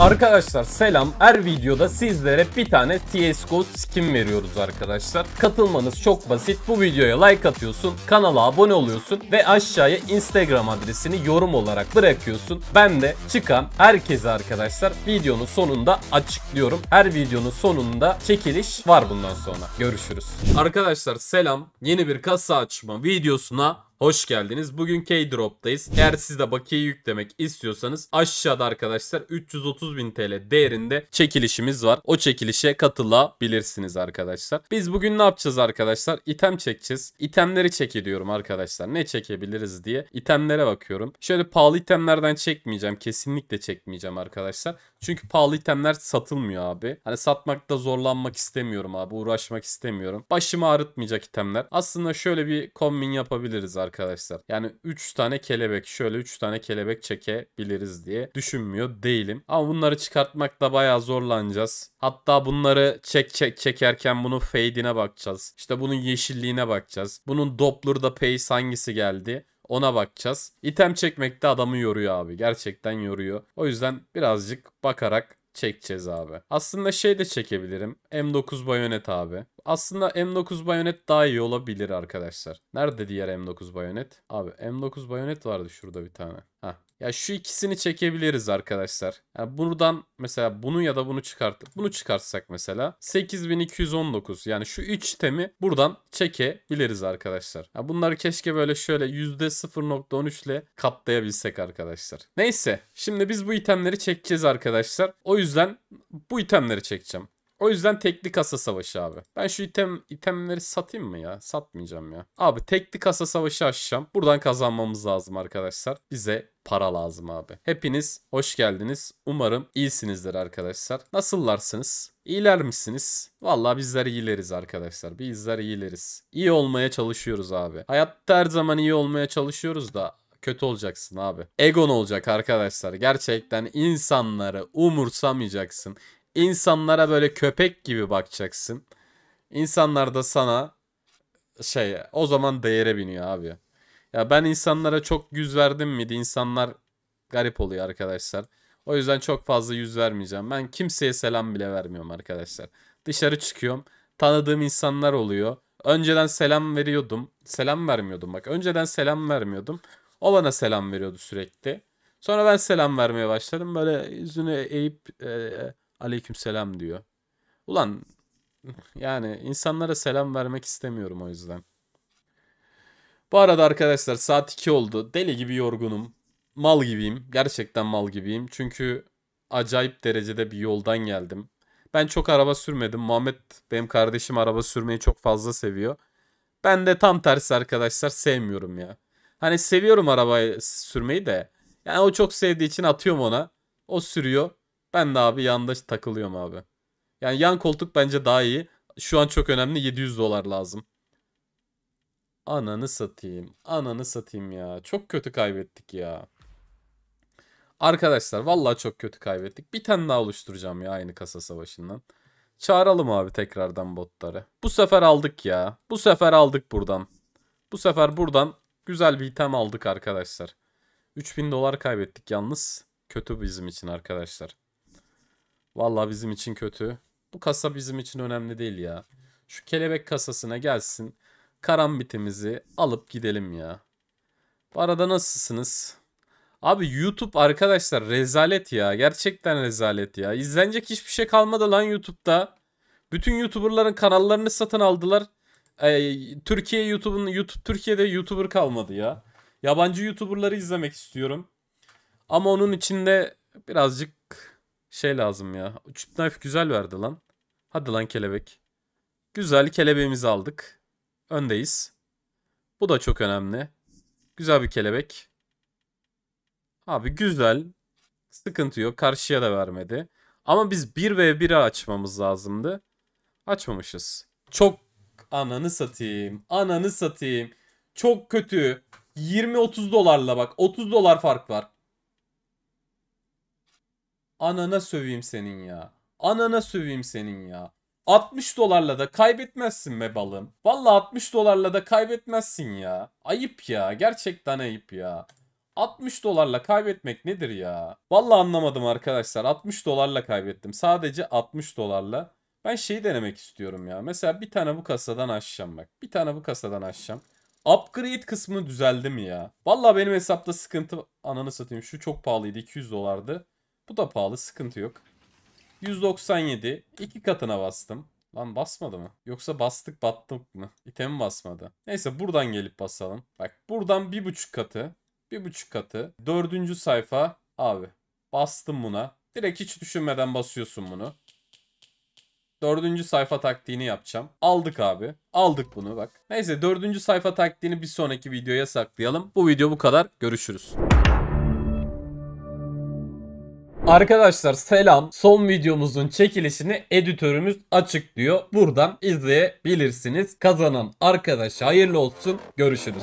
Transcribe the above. Arkadaşlar selam. Her videoda sizlere bir tane CSGO skin veriyoruz arkadaşlar. Katılmanız çok basit. Bu videoya like atıyorsun, kanala abone oluyorsun ve aşağıya Instagram adresini yorum olarak bırakıyorsun. Ben de çıkan herkese arkadaşlar videonun sonunda açıklıyorum. Her videonun sonunda çekiliş var bundan sonra. Görüşürüz. Arkadaşlar selam. Yeni bir kasa açma videosuna hoş geldiniz. Bugün K-Drop'tayız. Eğer siz de bakiye yüklemek istiyorsanız aşağıda arkadaşlar 330.000 TL değerinde çekilişimiz var. O çekilişe katılabilirsiniz arkadaşlar. Biz bugün ne yapacağız arkadaşlar? İtem çekeceğiz. İtemleri çek ediyorum arkadaşlar. Ne çekebiliriz diye itemlere bakıyorum. Şöyle pahalı itemlerden çekmeyeceğim. Kesinlikle çekmeyeceğim arkadaşlar. Çünkü pahalı itemler satılmıyor abi. Hani satmakta zorlanmak istemiyorum abi. Uğraşmak istemiyorum. Başımı ağrıtmayacak itemler. Aslında şöyle bir kombin yapabiliriz arkadaşlar. Yani 3 tane kelebek, şöyle 3 tane kelebek çekebiliriz diye düşünmüyor değilim. Ama bunları çıkartmakta bayağı zorlanacağız. Hatta bunları çekerken bunun fade'ine bakacağız. İşte bunun yeşilliğine bakacağız. Bunun Doppler'da pace hangisi geldi? Ona bakacağız. İtem çekmekte adamı yoruyor abi. Gerçekten yoruyor. O yüzden birazcık bakarak çekeceğiz abi. Aslında şey de çekebilirim. M9 bayonet abi. Aslında M9 bayonet daha iyi olabilir arkadaşlar. Nerede diğer M9 bayonet? Abi M9 bayonet vardı şurada bir tane. Heh. Ya şu ikisini çekebiliriz arkadaşlar. Yani buradan mesela bunu ya da bunu çıkartıp bunu çıkartsak mesela 8219, yani şu 3 itemi buradan çekebiliriz arkadaşlar. Ya bunları keşke böyle şöyle %0.13 ile katlayabilsek arkadaşlar. Neyse, şimdi biz bu itemleri çekeceğiz arkadaşlar. O yüzden bu itemleri çekeceğim. O yüzden tekli kasa savaşı abi. Ben şu itemleri satayım mı ya? Satmayacağım ya. Abi tekli kasa savaşı açacağım. Buradan kazanmamız lazım arkadaşlar. Bize para lazım abi. Hepiniz hoş geldiniz. Umarım iyisinizdir arkadaşlar. Nasıllarsınız? İyiler misiniz? Vallahi bizler iyileriz arkadaşlar. Bizler iyileriz. İyi olmaya çalışıyoruz abi. Hayatta her zaman iyi olmaya çalışıyoruz da kötü olacaksın abi. Egon olacak arkadaşlar. Gerçekten insanları umursamayacaksın. İnsanlara böyle köpek gibi bakacaksın. İnsanlar da sana o zaman değere biniyor abi. Ya ben insanlara çok yüz verdim miydi? İnsanlar garip oluyor arkadaşlar. O yüzden çok fazla yüz vermeyeceğim. Ben kimseye selam bile vermiyorum arkadaşlar. Dışarı çıkıyorum. Tanıdığım insanlar oluyor. Önceden selam veriyordum. Selam vermiyordum bak. Önceden selam vermiyordum. O bana selam veriyordu sürekli. Sonra ben selam vermeye başladım. Böyle yüzünü eğip aleykümselam diyor. Ulan yani insanlara selam vermek istemiyorum o yüzden. Bu arada arkadaşlar saat 2 oldu. Deli gibi yorgunum. Mal gibiyim. Gerçekten mal gibiyim. Çünkü acayip derecede bir yoldan geldim. Ben çok araba sürmedim. Muhammed benim kardeşim araba sürmeyi çok fazla seviyor. Ben de tam tersi arkadaşlar sevmiyorum ya. Hani seviyorum arabayı sürmeyi de. Yani o çok sevdiği için atıyorum ona. O sürüyor. Ben de abi yanda takılıyorum abi. Yani yan koltuk bence daha iyi. Şu an çok önemli. 700 dolar lazım. Ananı satayım. Ananı satayım ya. Çok kötü kaybettik ya. Arkadaşlar vallahi çok kötü kaybettik. Bir tane daha oluşturacağım ya aynı kasa savaşından. Çağıralım abi tekrardan botları. Bu sefer aldık ya. Bu sefer aldık buradan. Bu sefer buradan güzel bir item aldık arkadaşlar. 3000 dolar kaybettik yalnız. Kötü bizim için arkadaşlar. Vallahi bizim için kötü. Bu kasa bizim için önemli değil ya. Şu kelebek kasasına gelsin. Karambitimizi alıp gidelim ya. Bu arada nasılsınız? Abi YouTube arkadaşlar rezalet ya. Gerçekten rezalet ya. İzlenecek hiçbir şey kalmadı lan YouTube'da. Bütün YouTuber'ların kanallarını satın aldılar. Türkiye YouTube Türkiye'de YouTuber kalmadı ya. Yabancı YouTuber'ları izlemek istiyorum. Ama onun içinde birazcık lazım ya. Uçupnaif güzel verdi lan. Hadi lan kelebek. Güzel kelebeğimizi aldık. Öndeyiz. Bu da çok önemli. Güzel bir kelebek. Abi güzel. Sıkıntı yok. Karşıya da vermedi. Ama biz 1v1'e açmamız lazımdı. Açmamışız. Çok ananı satayım. Ananı satayım. Çok kötü. 20-30 dolarla bak. 30 dolar fark var. Anana söveyim senin ya. Anana söveyim senin ya. 60 dolarla da kaybetmezsin be balım. Vallahi 60 dolarla da kaybetmezsin ya. Ayıp ya. Gerçekten ayıp ya. $60'la kaybetmek nedir ya? Vallahi anlamadım arkadaşlar. 60 dolarla kaybettim. Sadece 60 dolarla. Ben şeyi denemek istiyorum ya. Mesela bir tane bu kasadan açacağım bak. Bir tane bu kasadan açacağım. Upgrade kısmı düzeldi mi ya? Vallahi benim hesapta sıkıntı... Ananı satayım. Şu çok pahalıydı. 200 dolardı. Bu da pahalı. Sıkıntı yok. 197. 2 katına bastım. Lan basmadı mı? Yoksa bastık battık mı? İtem basmadı. Neyse buradan gelip basalım. Bak buradan 1,5 katı. 1,5 katı. 4. sayfa. Abi bastım buna. Direkt hiç düşünmeden basıyorsun bunu. 4. sayfa taktiğini yapacağım. Aldık abi. Aldık bunu bak. Neyse 4. sayfa taktiğini bir sonraki videoya saklayalım. Bu video bu kadar. Görüşürüz. Arkadaşlar selam. Son videomuzun çekilişini editörümüz açıklıyor. Buradan izleyebilirsiniz. Kazanan arkadaşa hayırlı olsun. Görüşürüz.